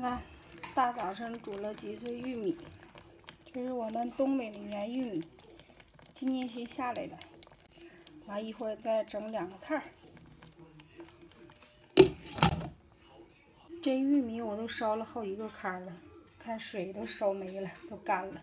看看，大早上煮了几穗玉米，这是我们东北的圆玉米，今年新下来的。完一会儿再整两个菜儿。这玉米我都烧了好几个炕了，看水都烧没了，都干了。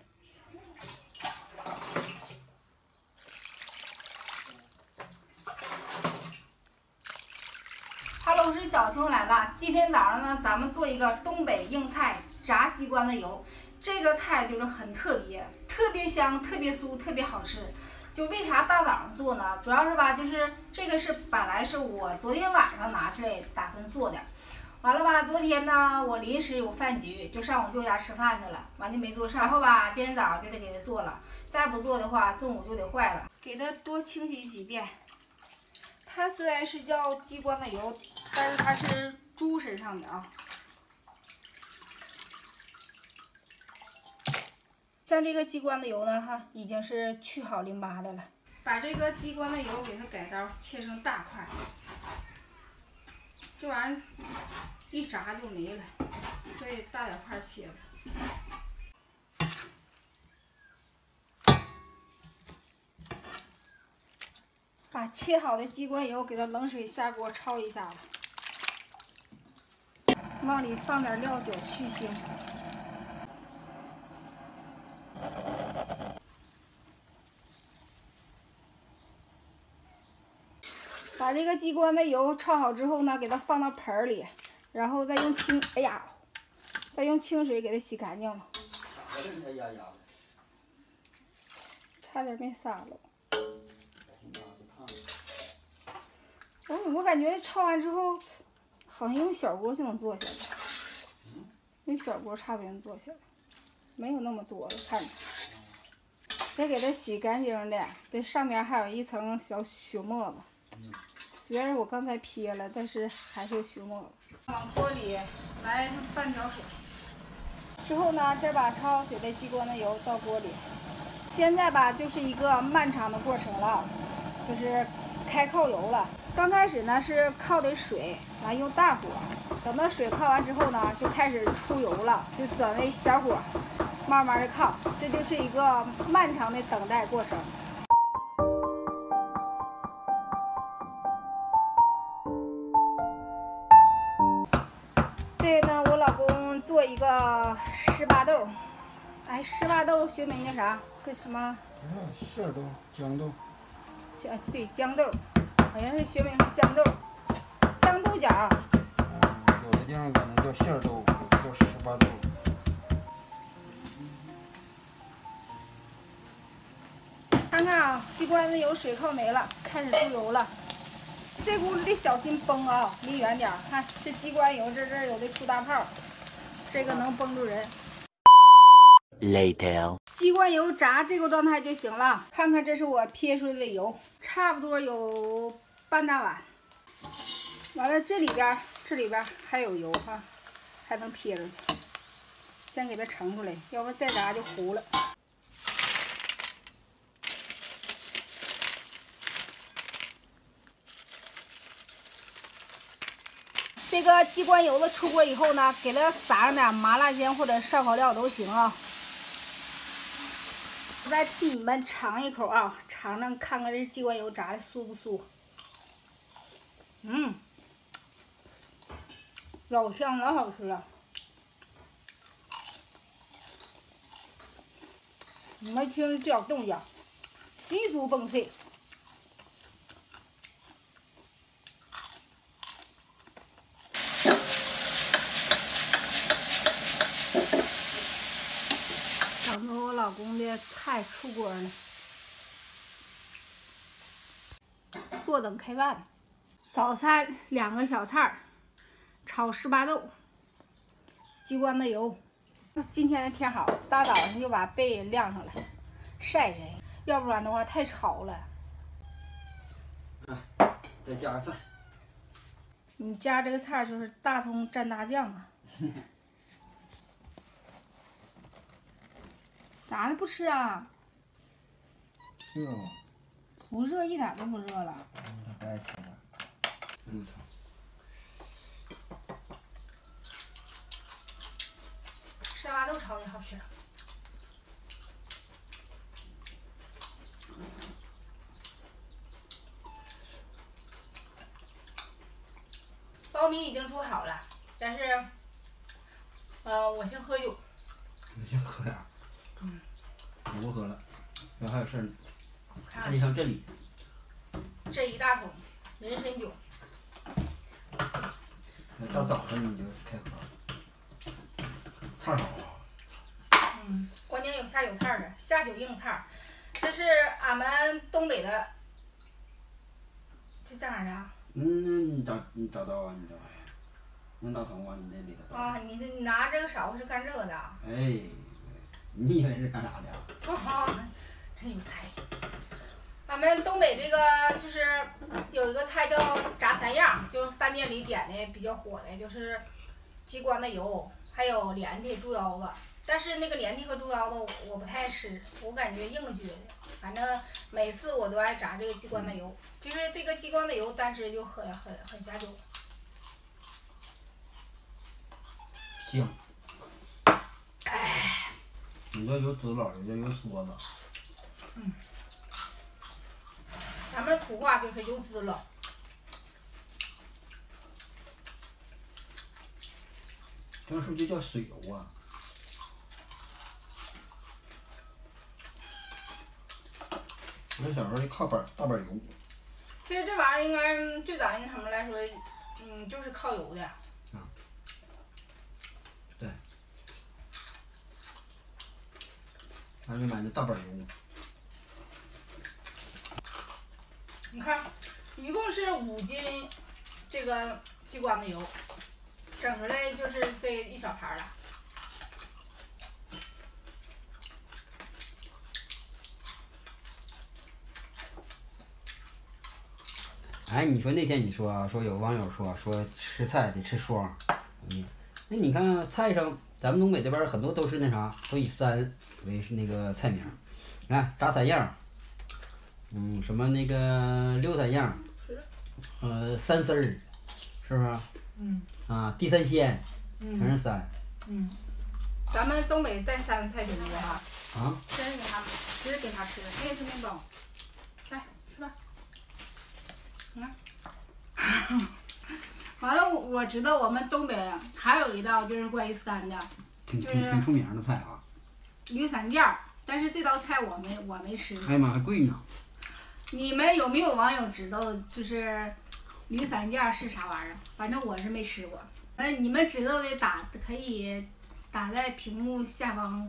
我是小秋来了。今天早上呢，咱们做一个东北硬菜炸鸡冠子油。这个菜就是很特别，特别香，特别酥，特别好吃。就为啥大早上做呢？主要是吧，就是这个是本来是我昨天晚上拿出来打算做的，完了吧，昨天呢我临时有饭局，就上我舅家吃饭去了，完就没做上。然后吧，今天早上就得给它做了，再不做的话，中午就得坏了。给它多清洗几遍。 它虽然是叫鸡冠子油，但是它是猪身上的啊。像这个鸡冠子油呢，哈，已经是去好淋巴的了。把这个鸡冠子油给它改刀，切成大块。这玩意儿一炸就没了，所以大点块切了。 把切好的鸡冠油给它冷水下锅焯一下子，往里放点料酒去腥。把这个鸡冠的油焯好之后呢，给它放到盆里，然后再用清水给它洗干净了。差点没洒了。 我感觉焯完之后，好像用小锅就能做下来，用小锅差不多能做下来，没有那么多了，看着。得给它洗干净的，这上面还有一层小血沫子。虽然我刚才撇了，但是还是有血沫子。往锅里来半瓢水，之后呢，再把焯好水的鸡冠子油倒锅里。现在吧，就是一个漫长的过程了，就是开扣油了。 刚开始呢是靠的水，完用大火，等到水泡完之后呢，就开始出油了，就转为小火，慢慢的靠，这就是一个漫长的等待过程。这呢，我老公做一个十八豆，哎，十八豆学名叫啥？叫什么？馅豆、豇豆。对，豇豆。 好像是学名是豇豆，豇豆角。有的地方管它叫馅豆，有的叫十八豆。看看啊，鸡冠子油水泡没了，开始出油了。这功夫得小心崩啊，离远点。看这鸡冠油这有的出大泡，这个能崩住人。Later。 鸡冠油炸这个状态就行了。看看，这是我撇出来的油，差不多有半大碗。完了，这里边还有油哈、啊，还能撇出去。先给它盛出来，要不再炸就糊了。这个鸡冠油子出锅以后呢，给它撒上点麻辣鲜或者烧烤料都行啊。 我再替你们尝一口啊，尝尝看看这鸡冠油炸的酥不酥？嗯，老香老好吃了。你们听这小动静，稀酥蹦脆。尝尝我老公的菜出锅了，坐等开饭。早餐两个小菜儿，炒十八豆，鸡冠子油。今天的天好，大早上就把被晾上来晒晒，要不然的话太潮了。再加个菜。你加这个菜就是大葱蘸大酱啊。咋的不吃啊？热吗？不热，一点都不热了。不爱吃了。嗯。生麻豆炒的也好吃。苞米已经煮好了，但是，我先喝酒。你先喝呀？嗯。我不喝了，我还有事儿呢。看你上这里。这一大桶人参酒。 到早上你就开喝，菜好啊。嗯，关键有下酒菜的，下酒硬菜，这是俺们东北的，这叫啥呀？嗯，你找刀啊，你找啥呀？用大头啊，你那里头。啊，你这拿这个勺子是干这个的？哎，你以为是干啥的呀？哦吼，真有才。俺们东北这个就是有一个菜叫炸三样，就是饭店里点的比较火的，就是鸡冠子油，还有连蹄、猪腰子。但是那个连蹄和猪腰子我不太吃，我感觉硬撅的。反正每次我都爱炸这个鸡冠子油，就是这个鸡冠子油单吃就很下酒。行。哎。你这有纸老，人家有梭子。嗯。 咱们土话就是油滋了，这是不是就叫水油啊？我小时候就靠大板油。其实这玩意儿应该最早那什么来说，就是靠油的。嗯。对。咱就买那大板油。 你看，一共是5斤，这个鸡冠子油，整出来就是这一小盘了。哎，你说那天你说有网友说吃菜得吃双，那你看菜上咱们东北这边很多都是那啥，都以3为是那个菜名，你看炸三样。 什么那个溜三样，三丝儿，是不是？嗯。啊，地三鲜，全是3。嗯。咱们东北带3的菜挺多哈。啊。真是给他，真是给他吃的，他也吃面包。来，吃吧。你看。完了，我知道我们东北还有一道就是关于3的，挺出名的菜啊。驴三件儿，但是这道菜我没吃。哎呀妈，还贵呢。 你们有没有网友知道就是驴三件是啥玩意儿？反正我是没吃过。你们知道的可以打在屏幕下方，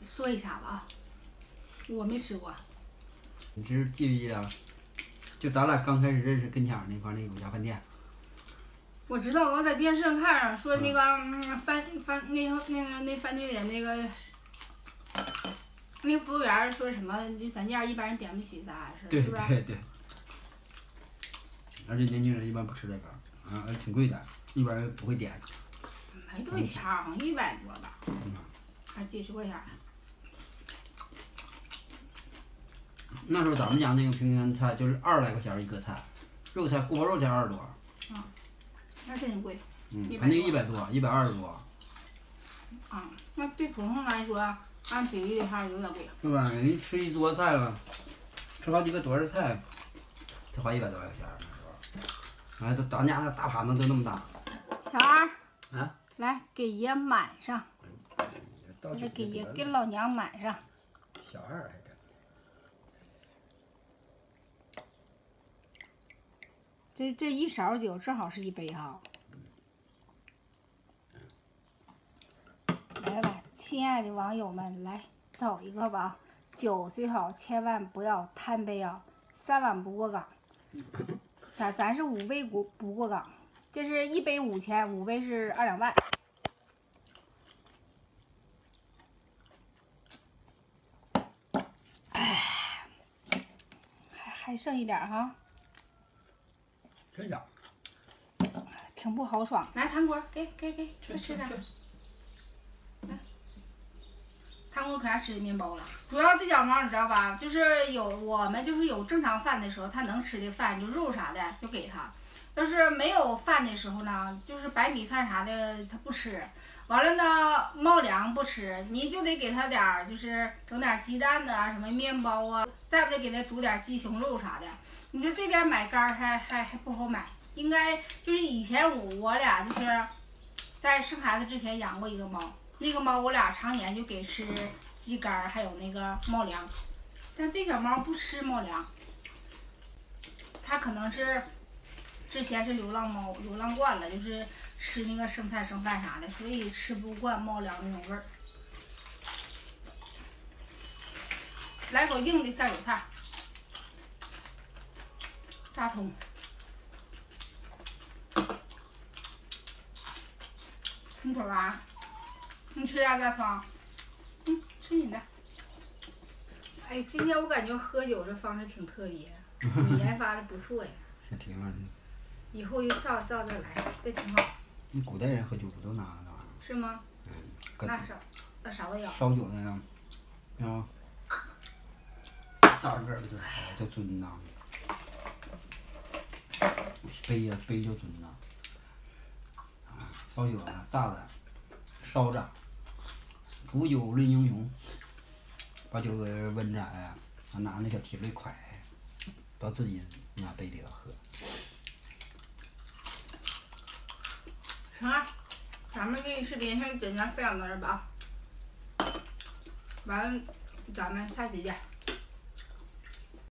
说一下吧啊。我没吃过。你知记不记得？就咱俩刚开始认识跟前那块那有家饭店。我知道，我在电视上看上说那个那饭店的那个。 那服务员说什么驴三件一般人点不起，咱是对对对。而且年轻人一般不吃这个，啊，挺贵的，一般人不会点。没多少钱，好像100多吧，还70块钱。那时候咱们家那个平常菜就是20来块钱一个菜，肉菜锅包肉才20多。啊，那真贵。他那个100多，120多。啊，那对普通人来说。 按比例的话有点贵，对吧？人吃一桌菜吧，吃好几个桌子菜，才花100多块钱，那时候，哎，都咱家那大盘子都那么大。小二，啊，来给爷满上，来给爷给老娘满上。小二还真。这一勺酒正好是一杯哈。来吧。 亲爱的网友们，来走一个吧！酒最好千万不要贪杯啊，3碗不过岗。咱是5杯不过岗，这是1杯5000，5杯是2、2万。哎，还剩一点哈。真假？挺不豪爽。来，糖果，给，再吃点。 他们可爱吃面包了，主要这小猫你知道吧？就是我们有正常饭的时候，他能吃的饭就肉啥的就给他，要是没有饭的时候呢，就是白米饭啥的他不吃，完了呢猫粮不吃，你就得给他点儿，就是整点鸡蛋的啊，什么面包啊，再不得给他煮点鸡胸肉啥的。你就这边买杆儿还不好买，应该就是以前我俩就是在生孩子之前养过一个猫，那个猫我俩常年就给吃鸡肝儿还有那个猫粮，但这小猫不吃猫粮，它可能是。 之前是流浪猫，流浪惯了，就是吃那个生菜生饭啥的，所以吃不惯猫粮那种味儿。来口硬的下酒菜，大葱，你瞅啥？你吃啥大葱？嗯，吃你的。哎，今天我感觉喝酒这方式挺特别，你研发的不错呀。还挺好的。 以后又照着来，这挺好。那古代人喝酒不都拿那玩意儿？是吗？嗯，那啥都有。烧酒那样，啊，大个儿的叫樽呐，杯呀杯叫樽呐，啊，烧酒啊，炸的，烧着，煮酒论英雄，把酒给温着哎，拿那小铁杯㧟，到自己拿杯里头喝。 行啊，咱们这个视频先简单分享到这吧啊，完了咱们下期见。